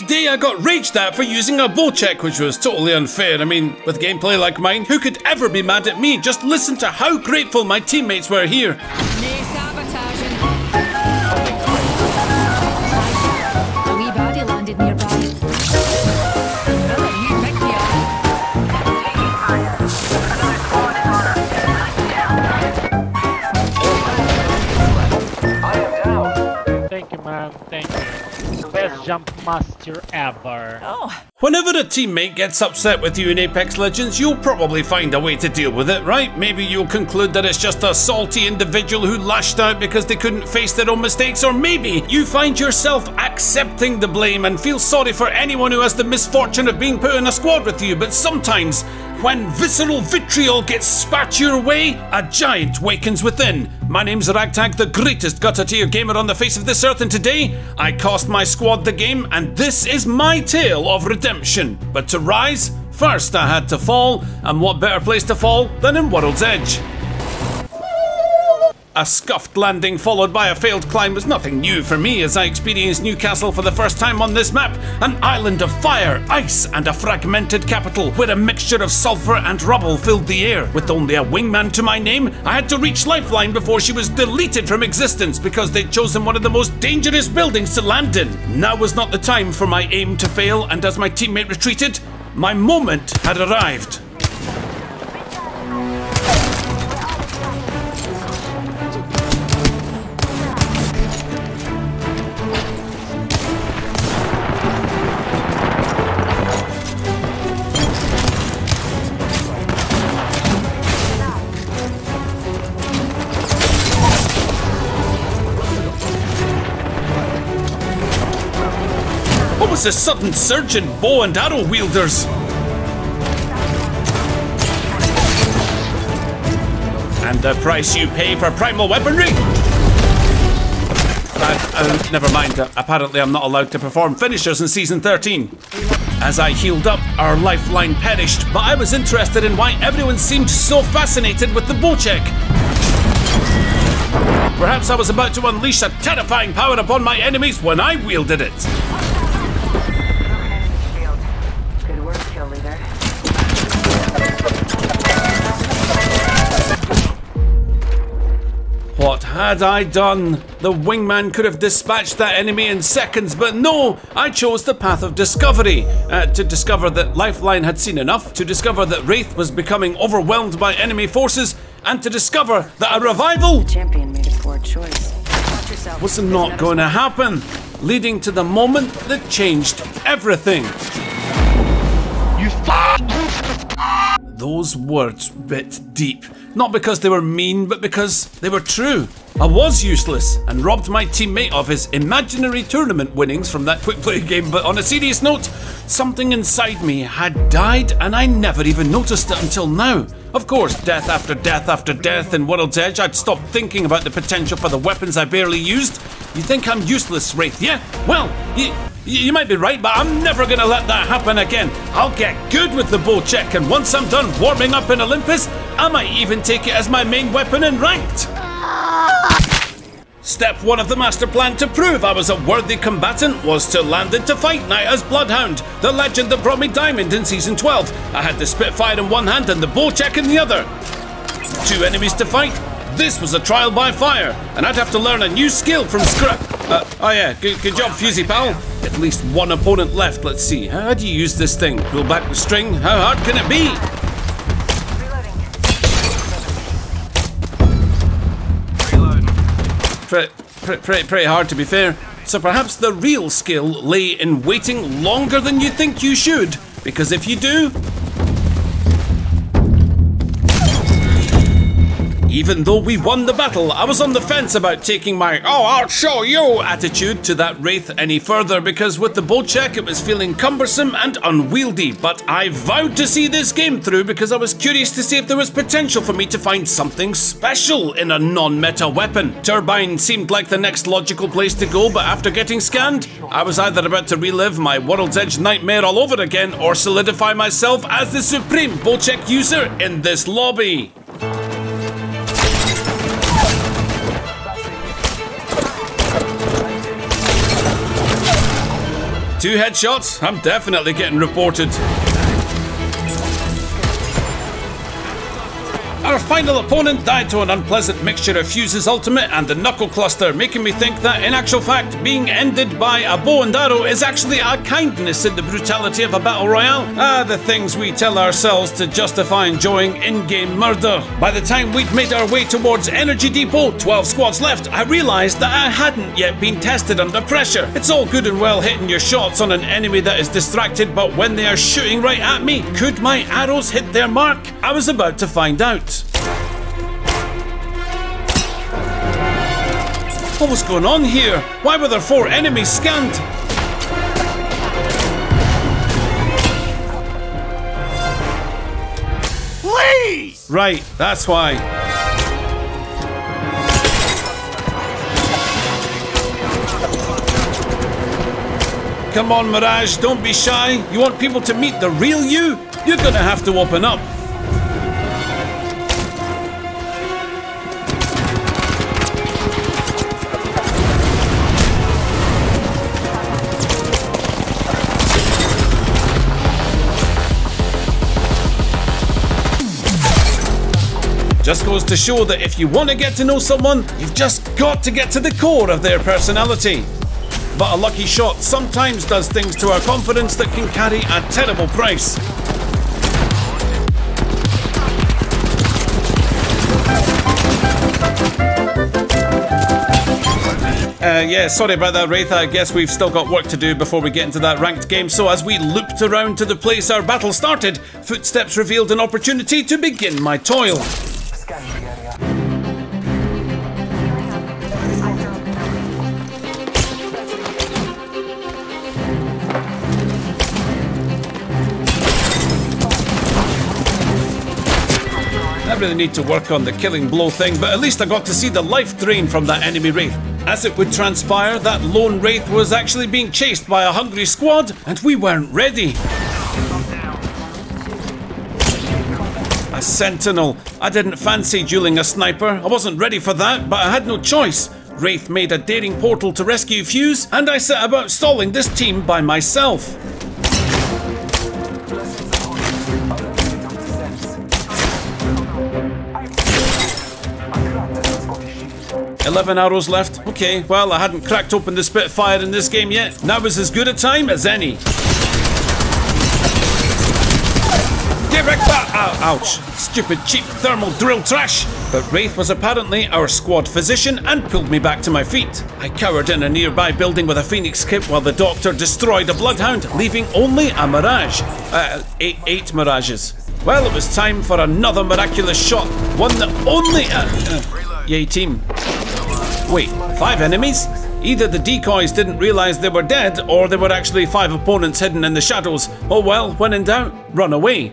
Today I got raged at for using a Bocek, which was totally unfair. I mean, with gameplay like mine, who could ever be mad at me? Just listen to how grateful my teammates were here. Best jump master ever. Oh. Whenever a teammate gets upset with you in Apex Legends, you'll probably find a way to deal with it, right? Maybe you'll conclude that it's just a salty individual who lashed out because they couldn't face their own mistakes, or maybe you find yourself accepting the blame and feel sorry for anyone who has the misfortune of being put in a squad with you. But sometimes, when visceral vitriol gets spat your way, a giant wakens within. My name's Ragtag, the greatest gutter-tier gamer on the face of this earth, and today, I cost my squad the game, and this is my tale of redemption. But to rise, first I had to fall, and what better place to fall than in World's Edge? A scuffed landing followed by a failed climb was nothing new for me as I experienced Newcastle for the first time on this map, an island of fire, ice and a fragmented capital where a mixture of sulphur and rubble filled the air. With only a wingman to my name, I had to reach Lifeline before she was deleted from existence because they'd chosen one of the most dangerous buildings to land in. Now was not the time for my aim to fail, and as my teammate retreated, my moment had arrived. A sudden surge in bow and arrow wielders. And the price you pay for primal weaponry? Never mind, apparently I'm not allowed to perform finishers in Season 13. As I healed up, our Lifeline perished, but I was interested in why everyone seemed so fascinated with the Bocek. Perhaps I was about to unleash a terrifying power upon my enemies when I wielded it. What had I done? The wingman could have dispatched that enemy in seconds, but no, I chose the path of discovery. To discover that Lifeline had seen enough, to discover that Wraith was becoming overwhelmed by enemy forces, and to discover that a revival was not going to happen, leading to the moment that changed everything. Those words bit deep. Not because they were mean, but because they were true. I was useless and robbed my teammate of his imaginary tournament winnings from that quick play game, but on a serious note, something inside me had died and I never even noticed it until now. Of course, death after death after death in World's Edge, I'd stopped thinking about the potential for the weapons I barely used. You think I'm useless, Wraith, yeah? Well, you might be right, but I'm never gonna let that happen again. I'll get good with the Bocek, and once I'm done warming up in Olympus, I might even take it as my main weapon in ranked. Step one of the master plan to prove I was a worthy combatant was to land into Fight Night as Bloodhound, the legend that brought me Diamond in Season 12. I had the Spitfire in one hand and the Bocek in the other. Two enemies to fight. This was a trial by fire, and I'd have to learn a new skill from scratch. Oh yeah, good job, Fusey pal. At least one opponent left, let's see. How do you use this thing? Pull back the string, how hard can it be? Pretty hard to be fair. So perhaps the real skill lay in waiting longer than you think you should, because if you do, even though we won the battle, I was on the fence about taking my "oh, I'll show you" attitude to that Wraith any further, because with the Bocek it was feeling cumbersome and unwieldy, but I vowed to see this game through because I was curious to see if there was potential for me to find something special in a non-meta weapon. Turbine seemed like the next logical place to go, but after getting scanned, I was either about to relive my World's Edge nightmare all over again or solidify myself as the supreme Bocek user in this lobby. 2 headshots? I'm definitely getting reported. Our final opponent died to an unpleasant mixture of Fuse's ultimate and the Knuckle Cluster, making me think that, in actual fact, being ended by a bow and arrow is actually a kindness in the brutality of a battle royale. Ah, the things we tell ourselves to justify enjoying in-game murder. By the time we'd made our way towards Energy Depot, 12 squads left, I realised that I hadn't yet been tested under pressure. It's all good and well hitting your shots on an enemy that is distracted, but when they are shooting right at me, could my arrows hit their mark? I was about to find out. What was going on here? Why were there 4 enemies scanned? Please! Right, that's why. Come on, Mirage, don't be shy. You want people to meet the real you? You're gonna have to open up. Just goes to show that if you want to get to know someone, you've just got to get to the core of their personality. But a lucky shot sometimes does things to our confidence that can carry a terrible price. Yeah, sorry about that, Wraith. I guess we've still got work to do before we get into that ranked game. So as we looped around to the place our battle started, footsteps revealed an opportunity to begin my toil. I really need to work on the killing blow thing, but at least I got to see the life drain from that enemy Wraith. As it would transpire, that lone Wraith was actually being chased by a hungry squad, and we weren't ready. A Sentinel. I didn't fancy dueling a sniper. I wasn't ready for that, but I had no choice. Wraith made a daring portal to rescue Fuse, and I set about stalling this team by myself. Eleven arrows left. Okay, well, I hadn't cracked open the Spitfire in this game yet. Now is as good a time as any. Get wrecked that! Ow, ouch. Stupid cheap thermal drill trash. But Wraith was apparently our squad physician and pulled me back to my feet. I cowered in a nearby building with a Phoenix kit while the doctor destroyed a Bloodhound, leaving only a Mirage. Eight Mirages. Well, it was time for another miraculous shot. One that only... yay team. Wait, 5 enemies? Either the decoys didn't realise they were dead, or there were actually 5 opponents hidden in the shadows. Oh well, when in doubt, run away.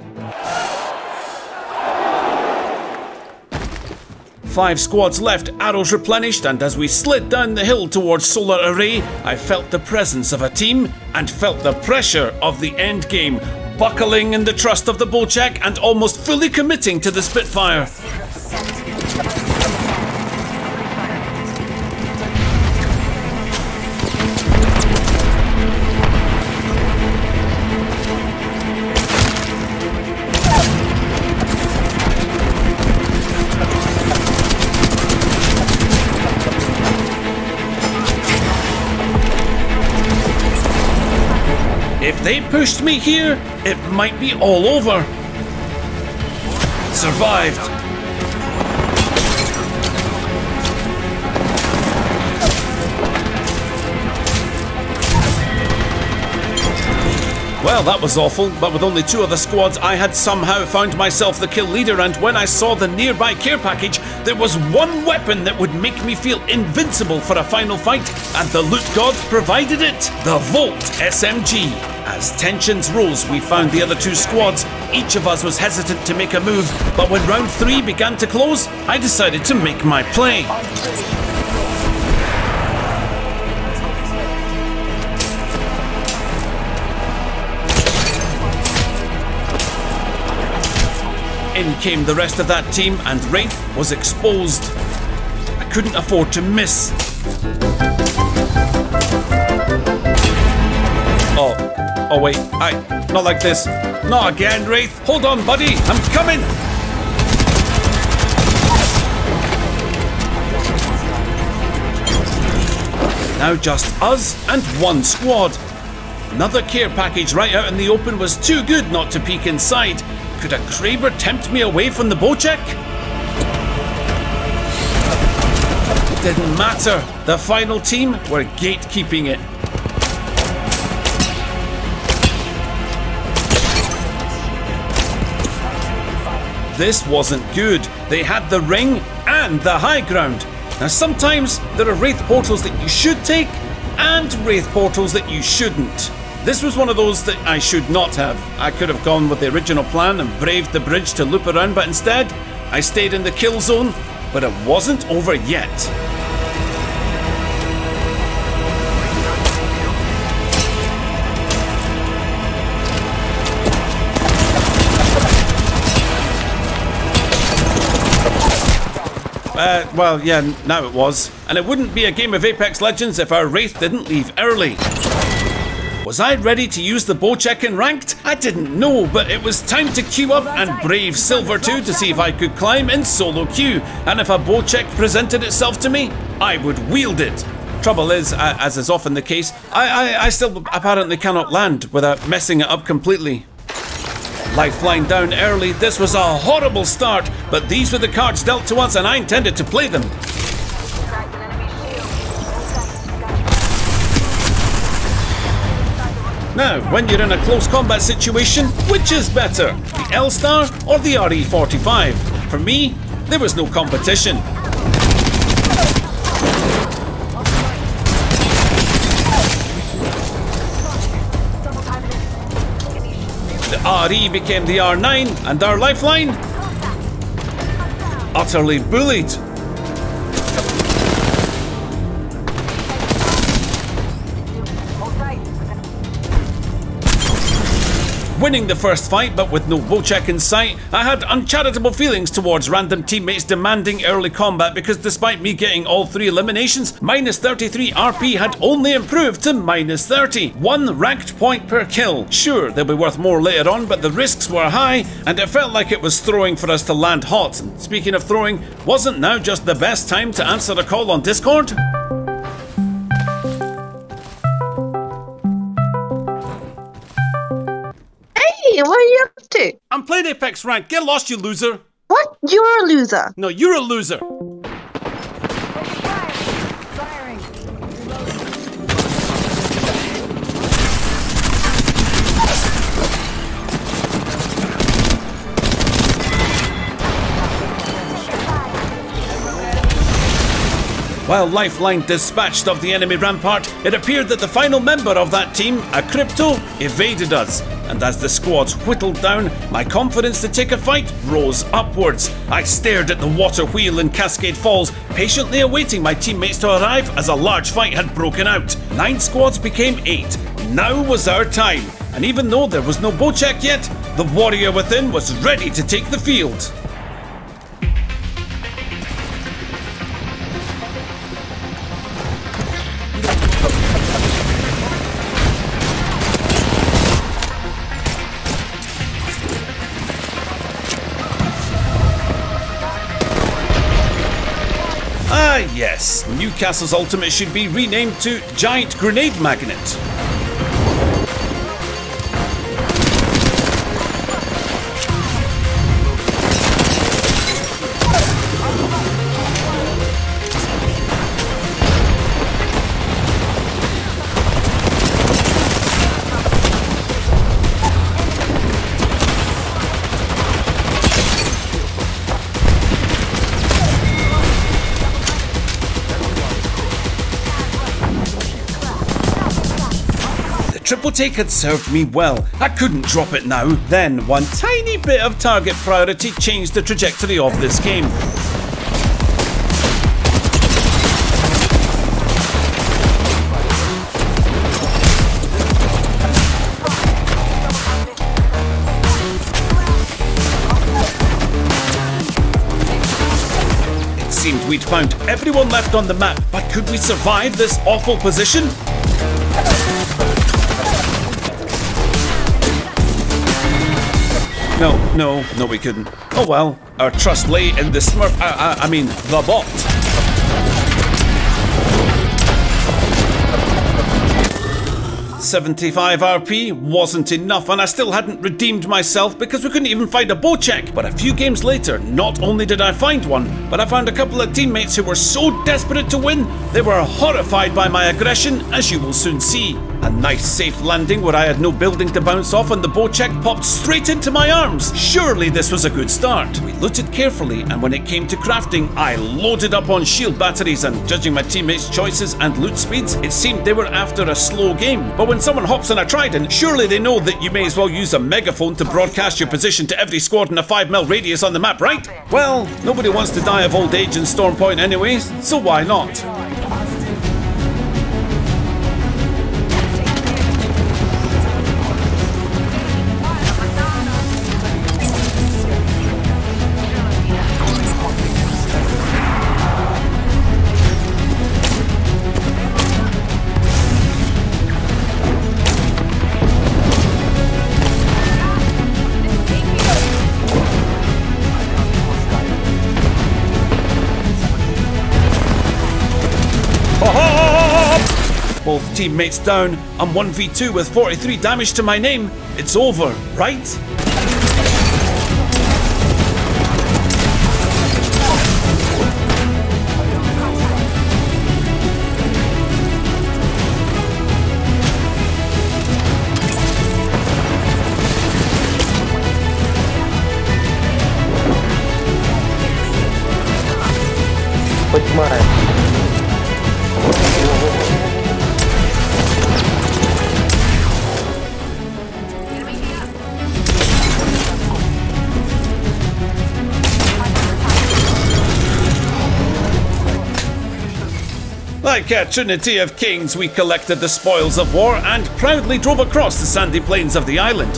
5 squads left, arrows replenished, and as we slid down the hill towards Solar Array, I felt the presence of a team, and felt the pressure of the endgame, buckling in the trust of the Bocek, and almost fully committing to the Spitfire. If they pushed me here, it might be all over. Survived. Well, that was awful, but with only 2 other squads, I had somehow found myself the kill leader, and when I saw the nearby care package, there was one weapon that would make me feel invincible for a final fight, and the loot god provided it, the Vault SMG. As tensions rose, we found the other 2 squads. Each of us was hesitant to make a move, but when round 3 began to close, I decided to make my play. In came the rest of that team, and Wraith was exposed. I couldn't afford to miss. Oh wait, aye, not like this. Not again, Wraith. Hold on, buddy, I'm coming. Now just us and one squad. Another care package right out in the open was too good not to peek inside. Could a Kraber tempt me away from the Bocek? It didn't matter. The final team were gatekeeping it. This wasn't good. They had the ring and the high ground. Now sometimes there are Wraith portals that you should take and Wraith portals that you shouldn't. This was one of those that I should not have. I could have gone with the original plan and braved the bridge to loop around, but instead I stayed in the kill zone, but it wasn't over yet. Well, yeah, now it was. And it wouldn't be a game of Apex Legends if our Wraith didn't leave early. Was I ready to use the Bocek in ranked? I didn't know, but it was time to queue up and brave Silver 2 to see if I could climb in solo queue. And if a Bocek presented itself to me, I would wield it. Trouble is, as is often the case, I still apparently cannot land without messing it up completely. Lifeline down early, this was a horrible start, but these were the cards dealt to us and I intended to play them. Now, when you're in a close combat situation, which is better, the L-Star or the RE-45? For me, there was no competition. RE became the R9 and our Lifeline utterly bullied. Winning the first fight but with no Bocek in sight, I had uncharitable feelings towards random teammates demanding early combat because despite me getting all three eliminations, minus 33 RP had only improved to minus 30. One ranked point per kill. Sure, they'll be worth more later on, but the risks were high and it felt like it was throwing for us to land hot. And speaking of throwing, wasn't now just the best time to answer a call on Discord? What are you up to? I'm playing Apex Ranked. Get lost, you loser. What? You're a loser. No, you're a loser. While Lifeline dispatched of the enemy Rampart, it appeared that the final member of that team, a Crypto, evaded us. And as the squads whittled down, my confidence to take a fight rose upwards. I stared at the water wheel in Cascade Falls, patiently awaiting my teammates to arrive as a large fight had broken out. 9 squads became 8. Now was our time. And even though there was no Bocek yet, the warrior within was ready to take the field. Yes, Newcastle's ultimate should be renamed to Giant Grenade Magnet. Triple Take had served me well. I couldn't drop it now. Then one tiny bit of target priority changed the trajectory of this game. It seemed we'd found everyone left on the map, but could we survive this awful position? No, we couldn't. Oh well, our trust lay in the smurf, I mean, the bot. £75 RP wasn't enough, and I still hadn't redeemed myself because we couldn't even find a Bocek. But a few games later, not only did I find one, but I found a couple of teammates who were so desperate to win, they were horrified by my aggression, as you will soon see. A nice safe landing where I had no building to bounce off, and the Bocek popped straight into my arms. Surely this was a good start. We looted carefully, and when it came to crafting, I loaded up on shield batteries, and judging my teammates' choices and loot speeds, it seemed they were after a slow game. But when someone hops on a trident, surely they know that you may as well use a megaphone to broadcast your position to every squad in a 5 mil radius on the map, right? Well, nobody wants to die of old age in Stormpoint anyways, so why not? Both teammates down, I'm 1v2 with 43 damage to my name. It's over, right? Like a trinity of kings, we collected the spoils of war and proudly drove across the sandy plains of the island.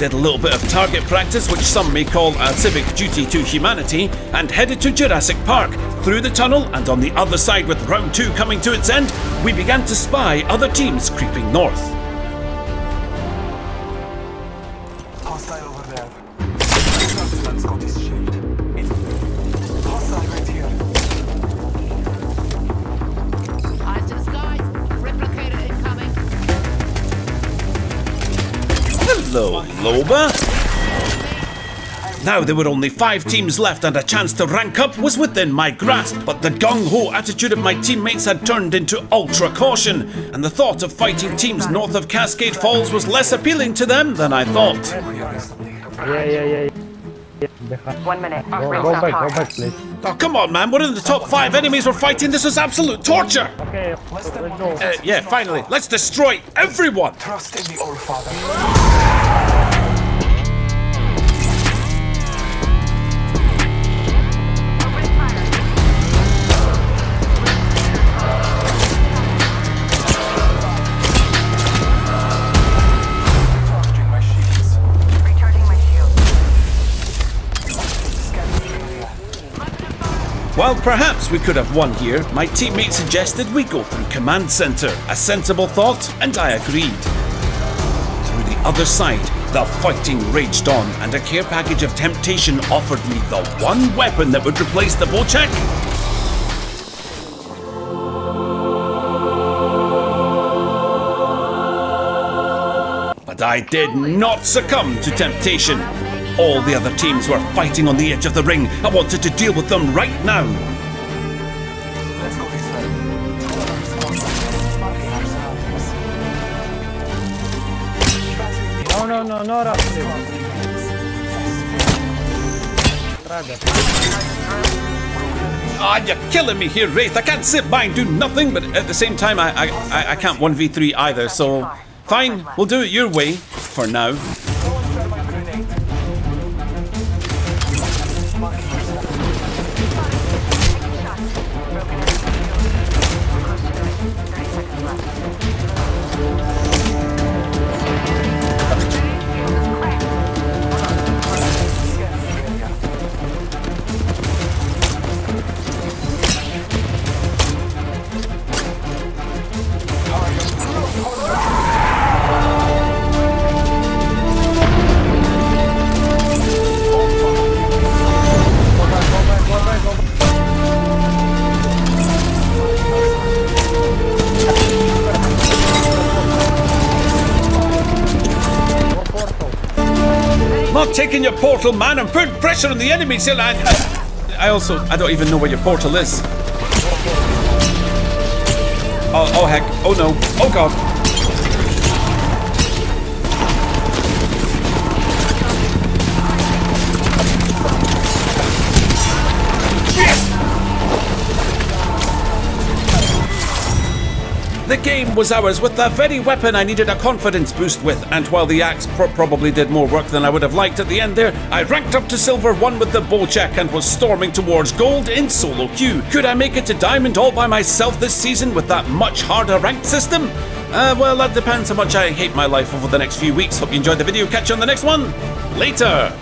Did a little bit of target practice, which some may call a civic duty to humanity, and headed to Jurassic Park. Through the tunnel and on the other side with round 2 coming to its end, we began to spy other teams creeping north. Loba. Now there were only 5 teams left, and a chance to rank up was within my grasp, but the gung-ho attitude of my teammates had turned into ultra caution, and the thought of fighting teams north of Cascade Falls was less appealing to them than I thought. Yeah. 1 minute. Go back, please. Oh, come on, man. We're in the top 5 enemies we're fighting. This is absolute torture. Okay. Yeah, finally. Let's destroy everyone. Trust in the old father. While perhaps we could have won here, my teammate suggested we go through Command Center. A sensible thought, and I agreed. Through the other side, the fighting raged on, and a care package of temptation offered me the one weapon that would replace the Bocek. But I did not succumb to temptation. All the other teams were fighting on the edge of the ring. I wanted to deal with them right now. Ah, you're killing me here, Wraith. I can't sit by and do nothing, but at the same time, I can't 1v3 either, so... Fine, we'll do it your way, for now. take in your portal, man, and put pressure on the enemy till I don't even know where your portal is. Oh heck, oh no, oh god. The game was ours with the very weapon I needed a confidence boost with, and while the axe probably did more work than I would have liked at the end there, I ranked up to Silver 1 with the Bocek and was storming towards gold in solo queue. Could I make it to Diamond all by myself this season with that much harder ranked system? Well, that depends how much I hate my life over the next few weeks. Hope you enjoyed the video. Catch you on the next one. Later.